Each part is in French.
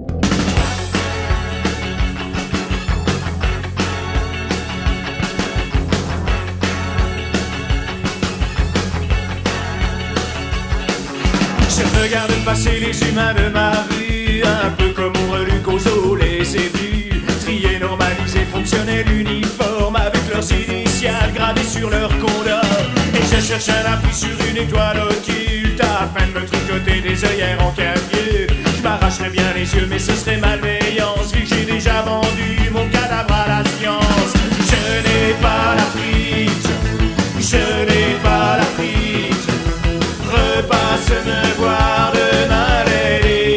Je regarde passer les humains de ma rue, un peu comme on reluque aux zoo les zébus, triés, normalisés, fonctionnels, uniformes, avec leurs initiales gravées sur leur condor. Et je cherche un appui sur une étoile occulte afin de me tricoter des œillères en cavier. Je m'arracherais bien les yeux, mais ce serait malveillance, vu que j'ai déjà vendu mon cadavre à la science. Je n'ai pas la frite, je n'ai pas la frite, repasse me voir demain l'aîné.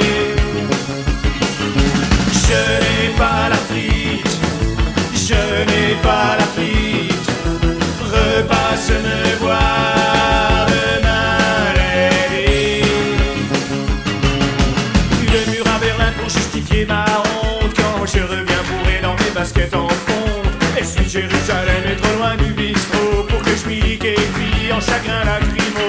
Je n'ai pas la frite, je n'ai pas la frite, repasse me voir demain l'aîné. Le mur à Berlin pour justifier ma honte, quand je reviens bourré dans mes baskets en fonte. Et si Jérusalem est trop loin du bistrot pour que je m'y liquéfie en chagrin lacrymo.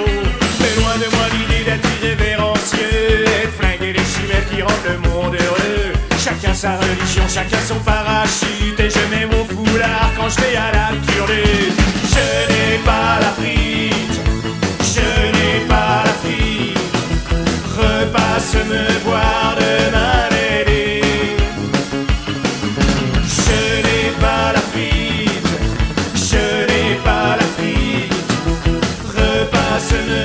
C'est loin de moi l'idée d'être irrévérencieux et de flinguer les chimères qui rendent le monde heureux. Chacun sa religion, chacun son parachute, et je mets mon foulard quand je vais à la curlute. Je n'ai pas la frite, je n'ai pas la frite, repasse me voir demain l'aîné. Je n'ai pas la frite, je n'ai pas la frite, repasse me.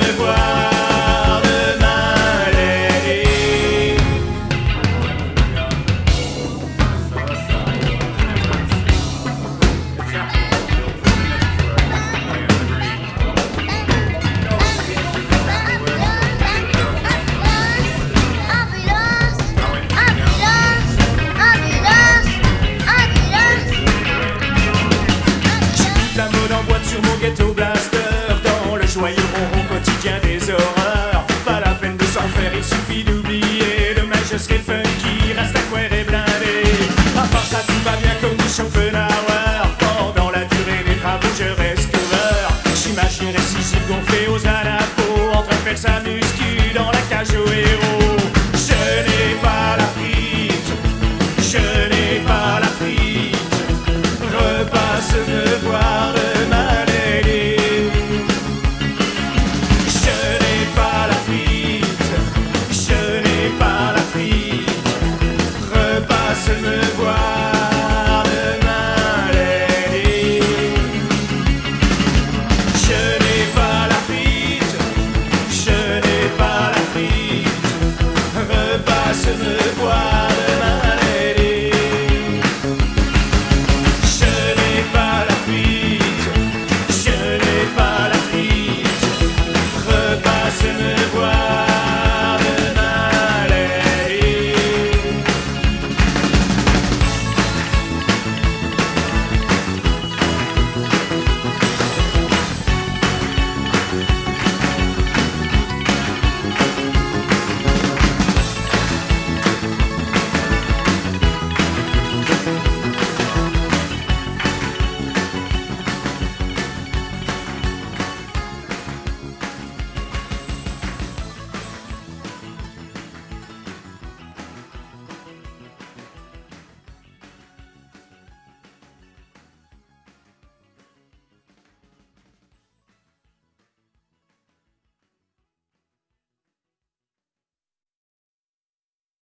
Quotidien des horreurs, pas la peine de s'en faire, il suffit d'oublier le match, ce qu'elle fait.